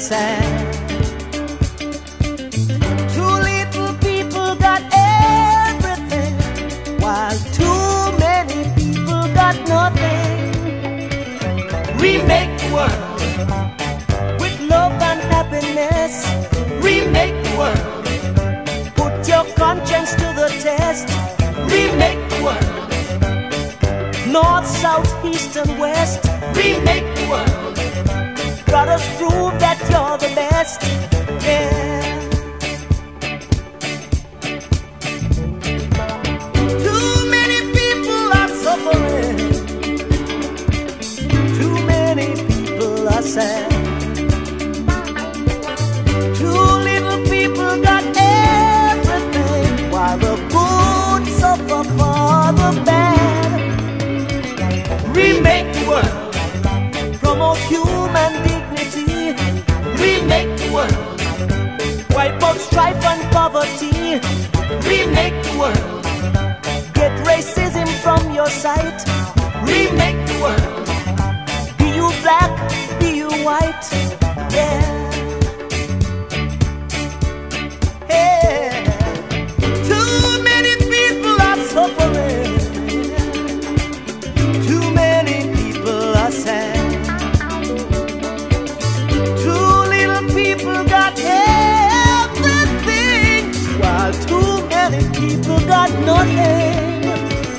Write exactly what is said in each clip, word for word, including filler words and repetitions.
sand. Two little people got everything, while too many people got nothing. Remake the world with love and happiness. Remake the world. Put your conscience to the test. Remake the world. North, south, east and west. Remake the world. Brothers, prove that you're the best. Yeah. Too many people are suffering. Too many people are sad. Too little people got everything, while the good suffer for the bad. Remake the world. Promote human dignity, remake the world. Wipe out strife and poverty, remake the world. Get racism from your sight, remake the world. Be you black, be you white, yeah. Hey. Too many people are suffering, too many people are sad.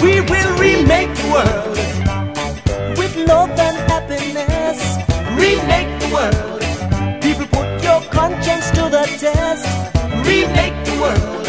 We will remake the world with love and happiness. Remake the world. People, put your conscience to the test. Remake the world.